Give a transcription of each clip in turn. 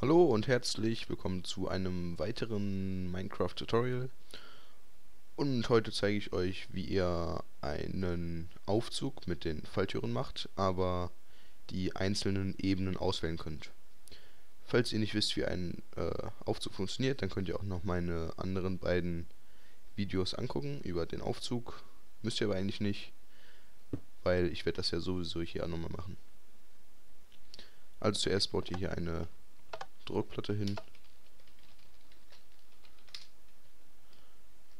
Hallo und herzlich willkommen zu einem weiteren Minecraft-Tutorial. Und heute zeige ich euch, wie ihr einen Aufzug mit den Falltüren macht, aber die einzelnen Ebenen auswählen könnt. Falls ihr nicht wisst, wie ein Aufzug funktioniert, dann könnt ihr auch noch meine anderen beiden Videos angucken über den Aufzug. Müsst ihr aber eigentlich nicht, weil ich werde das ja sowieso hier auch nochmal machen. Also zuerst baut ihr hier eine Druckplatte hin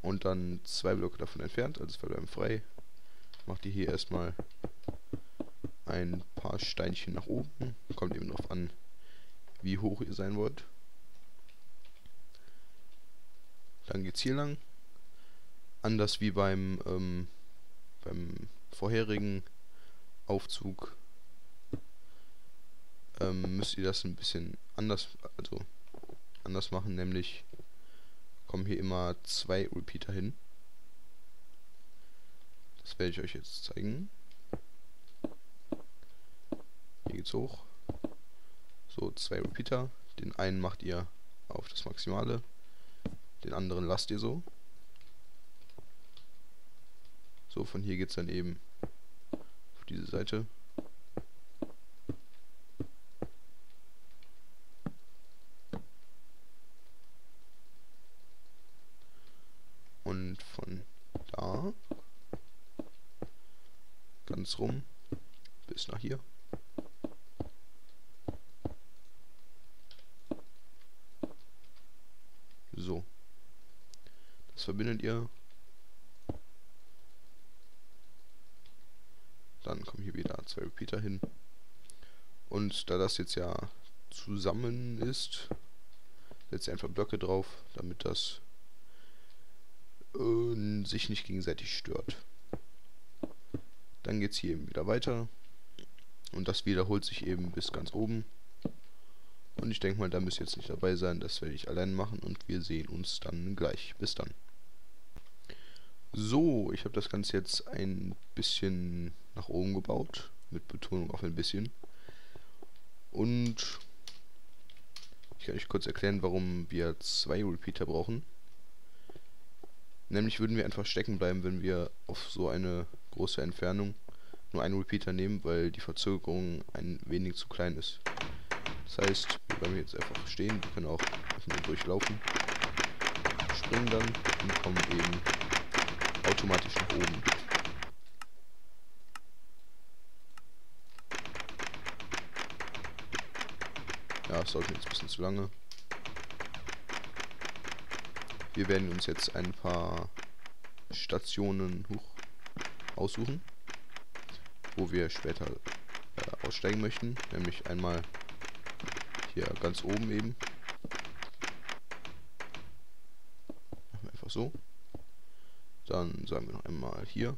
und dann 2 Blöcke davon entfernt, also 2 bleiben frei. Macht ihr hier erstmal ein paar Steinchen nach oben, kommt eben drauf an, wie hoch ihr sein wollt. Dann geht's hier lang, anders wie beim vorherigen Aufzug. Müsst ihr das ein bisschen anders machen, nämlich kommen hier immer 2 Repeater hin. Das werde ich euch jetzt zeigen. Hier geht's hoch. So, 2 Repeater. Den einen macht ihr auf das Maximale, den anderen lasst ihr so. So, von hier geht's dann eben auf diese Seite. Und von da ganz rum bis nach hier. So. Das verbindet ihr. Dann kommen hier wieder 2 Repeater hin. Und da das jetzt ja zusammen ist, setzt ihr einfach Blöcke drauf, damit das sich nicht gegenseitig stört. Dann geht es hier eben wieder weiter und das wiederholt sich eben bis ganz oben. Und ich denke mal, da müsst ihr jetzt nicht dabei sein, das werde ich allein machen und wir sehen uns dann gleich. Bis dann. So, ich habe das Ganze jetzt ein bisschen nach oben gebaut, mit Betonung auf ein bisschen. Und ich kann euch kurz erklären, warum wir 2 Repeater brauchen. Nämlich würden wir einfach stecken bleiben, wenn wir auf so eine große Entfernung nur einen Repeater nehmen, weil die Verzögerung ein wenig zu klein ist. Das heißt, wir bleiben jetzt einfach stehen, wir können auch durchlaufen, springen dann und kommen eben automatisch nach oben. Ja, es dauert jetzt ein bisschen zu lange. Wir werden uns jetzt ein paar Stationen aussuchen, wo wir später aussteigen möchten. Nämlich einmal hier ganz oben eben. Machen wir einfach so. Dann sagen wir noch einmal hier.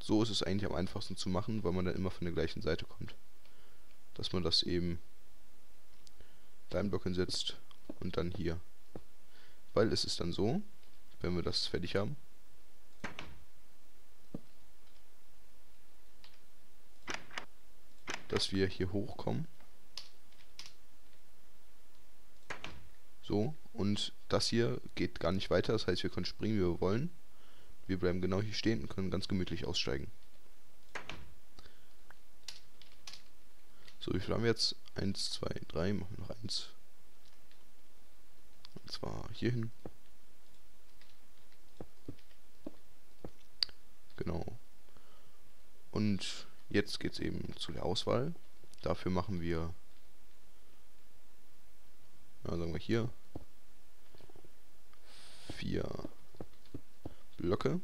So ist es eigentlich am einfachsten zu machen, weil man dann immer von der gleichen Seite kommt. Dass man das eben da einen Block hinsetzt und dann hier. Weil es ist dann so, wenn wir das fertig haben, dass wir hier hochkommen. So, und das hier geht gar nicht weiter, das heißt, wir können springen, wie wir wollen. Wir bleiben genau hier stehen und können ganz gemütlich aussteigen. So, wie viel haben wir jetzt? 1, 2, 3, machen wir noch 1. Und zwar hier hin. Genau. Und jetzt geht es eben zu der Auswahl. Dafür machen wir, sagen wir hier, 4 Blöcke.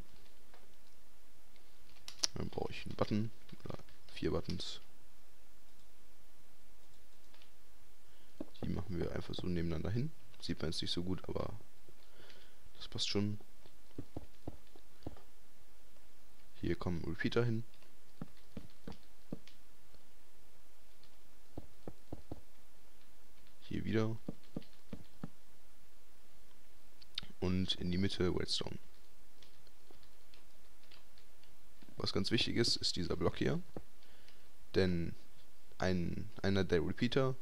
Dann brauche ich einen Button, oder 4 Buttons. Die machen wir einfach so nebeneinander hin. Sieht man jetzt nicht so gut, aber das passt schon. Hier kommen Repeater hin. Hier wieder. Und in die Mitte Redstone. was ganz wichtig ist, ist dieser Block hier. Denn einer der Repeater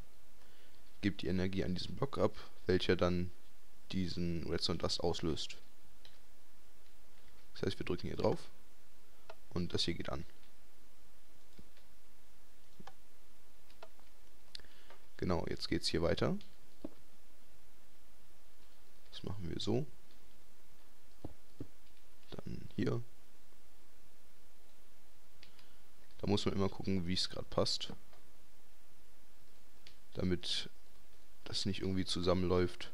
gibt die Energie an diesen Block ab, welcher dann diesen Redstone Dust auslöst. Das heißt, wir drücken hier drauf und das hier geht an. Genau, jetzt geht es hier weiter. Das machen wir so. Dann hier. Da muss man immer gucken, wie es gerade passt. Damit das nicht irgendwie zusammenläuft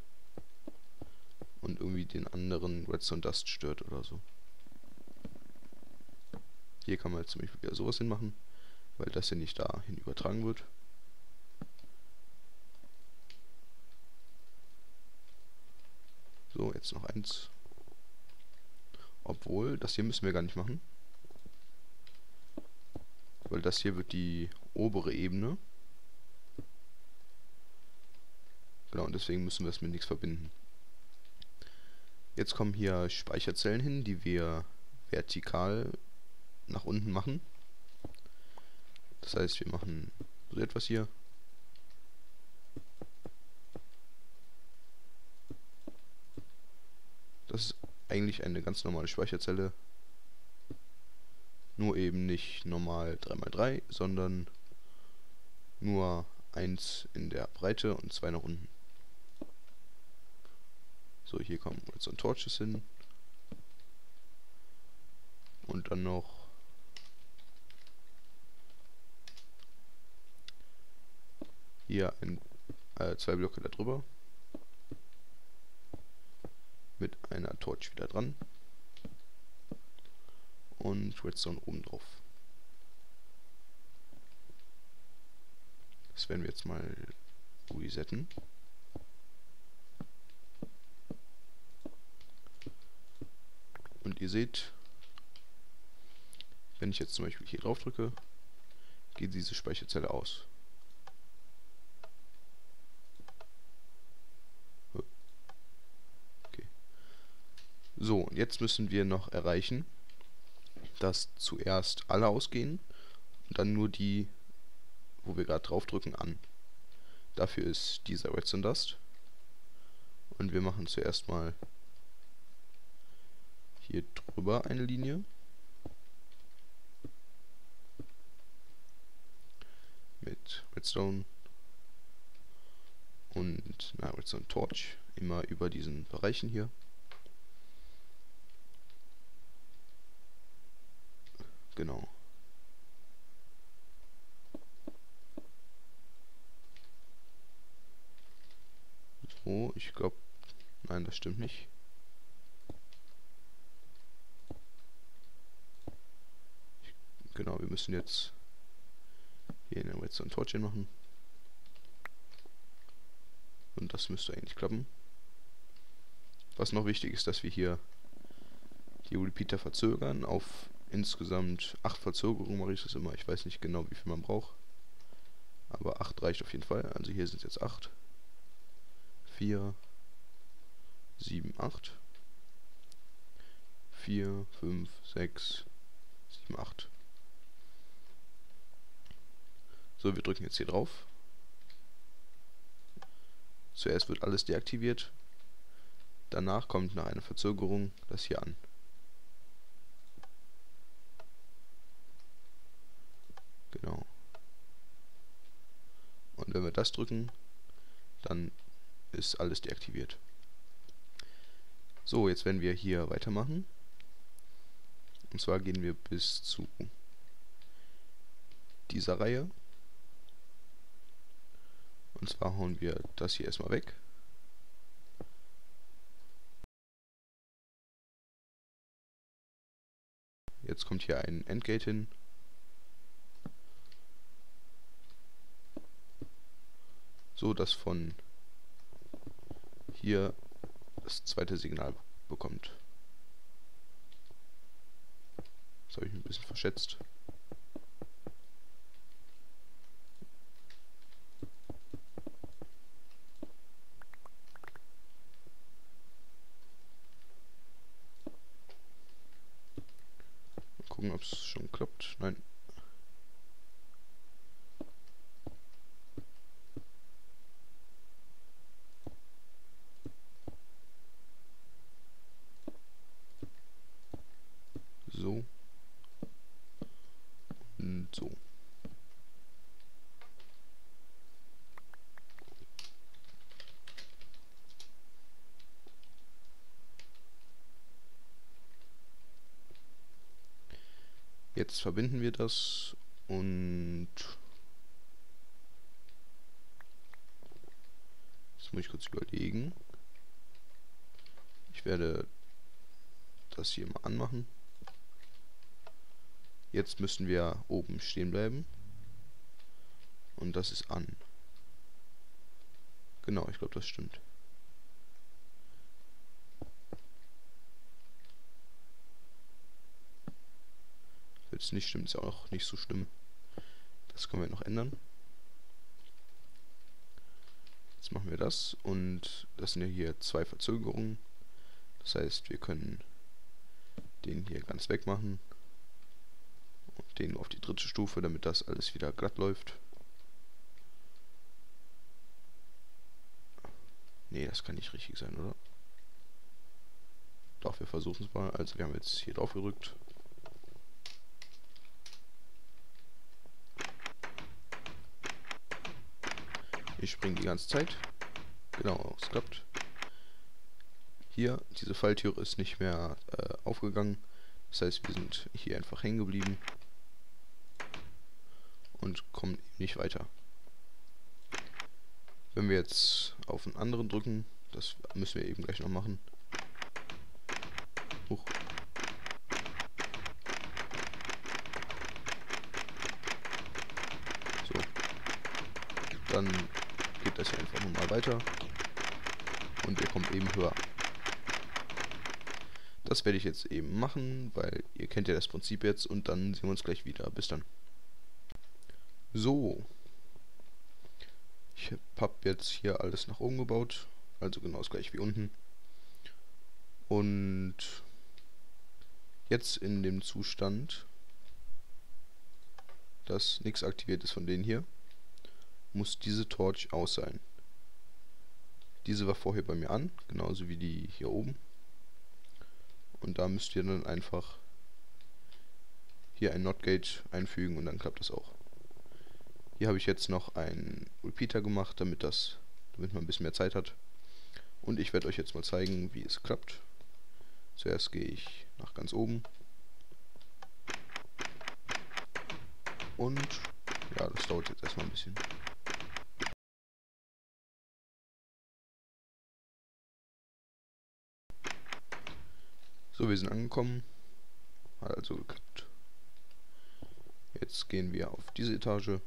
und irgendwie den anderen Redstone Dust stört oder so. Hier kann man jetzt zum Beispiel wieder sowas hin machen, weil das hier nicht dahin übertragen wird. So, jetzt noch eins. Obwohl, das hier müssen wir gar nicht machen. Weil das hier wird die obere Ebene. Genau, und deswegen müssen wir es mit nichts verbinden. Jetzt kommen hier Speicherzellen hin, die wir vertikal nach unten machen. Das heißt, wir machen so etwas hier. Das ist eigentlich eine ganz normale Speicherzelle, nur eben nicht normal 3×3, sondern nur 1 in der Breite und 2 nach unten. So, hier kommen Redstone Torches hin und dann noch hier 2 Blöcke darüber. Mit einer Torch wieder dran und Redstone oben drauf. Das werden wir jetzt mal resetten. Und ihr seht, wenn ich jetzt zum Beispiel hier drauf drücke, geht diese Speicherzelle aus. So, und jetzt müssen wir noch erreichen, dass zuerst alle ausgehen und dann nur die, wo wir gerade drauf drücken, an. Dafür ist dieser Redstone Dust. Und wir machen zuerst mal hier drüber eine Linie. Mit Redstone und einer Redstone Torch. Immer über diesen Bereichen hier. Genau. So, ich glaube... Nein, das stimmt nicht. Genau, wir müssen jetzt hier in der Redstone Torch hin machen. Und das müsste eigentlich klappen. Was noch wichtig ist, dass wir hier die Repeater verzögern auf... Insgesamt 8 Verzögerungen mache ich das immer. Ich weiß nicht genau, wie viel man braucht. Aber 8 reicht auf jeden Fall. Also hier sind es jetzt 8. 4, 7, 8. 4, 5, 6, 7, 8. So, wir drücken jetzt hier drauf. Zuerst wird alles deaktiviert. Danach kommt nach einer Verzögerung das hier an. Genau. Und wenn wir das drücken, dann ist alles deaktiviert. So, jetzt werden wir hier weitermachen. Und zwar gehen wir bis zu dieser Reihe. Und zwar hauen wir das hier erstmal weg. Jetzt kommt hier ein Endgate hin. So, dass von hier das zweite Signal bekommt. Das habe ich ein bisschen verschätzt. Mal gucken, ob es schon geklappt? Nein. So. Und so. Jetzt verbinden wir das und jetzt muss ich kurz überlegen. Ich werde das hier mal anmachen. Jetzt müssen wir oben stehen bleiben. Und das ist an. Genau, ich glaube, das stimmt. Wenn es nicht stimmt, ist auch nicht so schlimm. Das können wir noch ändern. Jetzt machen wir das. Und das sind ja hier zwei Verzögerungen. Das heißt, wir können den hier ganz weg machen. Und den nur auf die dritte Stufe, damit das alles wieder glatt läuft. Nee, das kann nicht richtig sein, oder? Doch, wir versuchen es mal. Also wir haben jetzt hier drauf gerückt. Ich springe die ganze Zeit. Genau, es klappt. Hier, diese Falltüre ist nicht mehr aufgegangen. Das heißt, wir sind hier einfach hängen geblieben und kommen nicht weiter. Wenn wir jetzt auf einen anderen drücken, das müssen wir eben gleich noch machen. Huch. So. Dann geht das hier einfach nochmal weiter und wir kommen eben höher. Das werde ich jetzt eben machen, weil ihr kennt ja das Prinzip jetzt und dann sehen wir uns gleich wieder. Bis dann. So. Ich habe jetzt hier alles nach oben gebaut. Also genau das gleiche wie unten. Und jetzt in dem Zustand, dass nichts aktiviert ist von denen hier, muss diese Torch aus sein. Diese war vorher bei mir an, genauso wie die hier oben. Und da müsst ihr dann einfach hier ein NOT-Gate einfügen und dann klappt das auch. Hier habe ich jetzt noch einen Repeater gemacht, damit man ein bisschen mehr Zeit hat. Und ich werde euch jetzt mal zeigen, wie es klappt. Zuerst gehe ich nach ganz oben. Und ja, das dauert jetzt erstmal ein bisschen. So, wir sind angekommen. Hat also geklappt. Jetzt gehen wir auf diese Etage.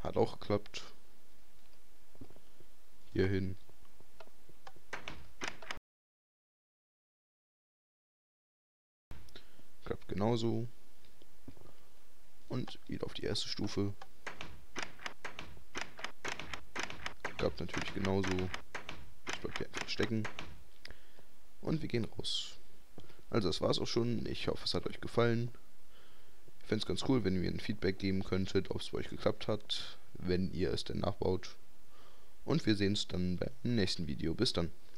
Hat auch geklappt. Hier hin. Klappt genauso. Und geht auf die erste Stufe. Klappt natürlich genauso. Das bleibt hier einfach stecken. Und wir gehen raus. Also das war's auch schon. Ich hoffe, es hat euch gefallen. Ich fände es ganz cool, wenn ihr mir ein Feedback geben könntet, ob es bei euch geklappt hat, wenn ihr es denn nachbaut. Und wir sehen uns dann beim nächsten Video. Bis dann.